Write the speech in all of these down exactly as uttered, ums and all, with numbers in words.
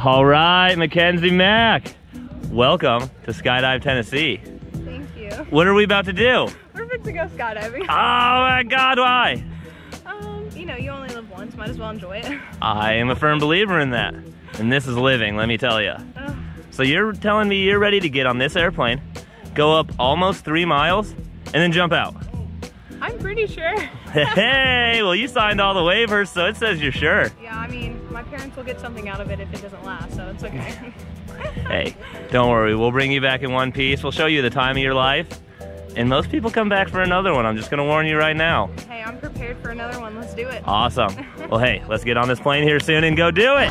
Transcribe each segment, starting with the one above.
All right, Mackenzie Mac, welcome to Skydive Tennessee. Thank you. What are we about to do? We're about to go skydiving. Oh my God, why? Um, you know, you only live once, might as well enjoy it. I am a firm believer in that. And this is living, let me tell you. Oh. So you're telling me you're ready to get on this airplane, go up almost three miles, and then jump out. I'm pretty sure. Hey, well you signed all the waivers, so it says you're sure. Yeah, I mean, my parents will get something out of it if it doesn't last, so it's okay. Hey, don't worry, we'll bring you back in one piece. We'll show you the time of your life. And most people come back for another one. I'm just gonna warn you right now. Hey, I'm prepared for another one. Let's do it. Awesome. Well, hey, let's get on this plane here soon and go do it.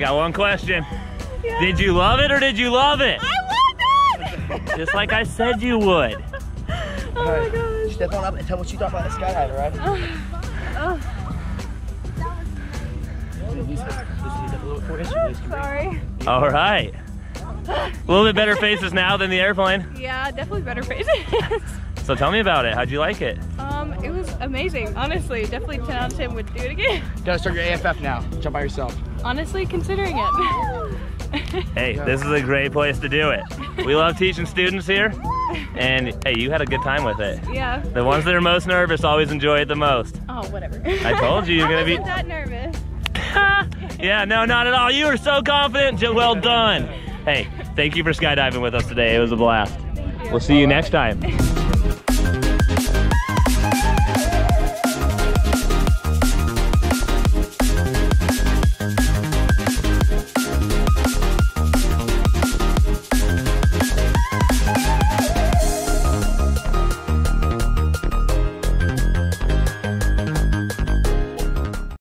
Got one question. Yes. Did you love it or did you love it? I loved it! Just like I said you would. Oh all right. My gosh. Step on up and tell what you thought about the skydive, right? Oh. Oh. Sorry. All right. A little bit better faces now than the airplane. Yeah, definitely better faces. So tell me about it. How'd you like it? Um, it was amazing. Honestly, definitely ten out of ten would do it again. You gotta start your A F F now. Jump by yourself. Honestly, considering it. Hey, this is a great place to do it. We love teaching students here, and hey, you had a good time with it. Yeah. The ones that are most nervous always enjoy it the most. Oh, whatever. I told you you're gonna be. I wasn't that nervous. Yeah, no, not at all. You were so confident. Well done. Hey, thank you for skydiving with us today. It was a blast. We'll see you next time.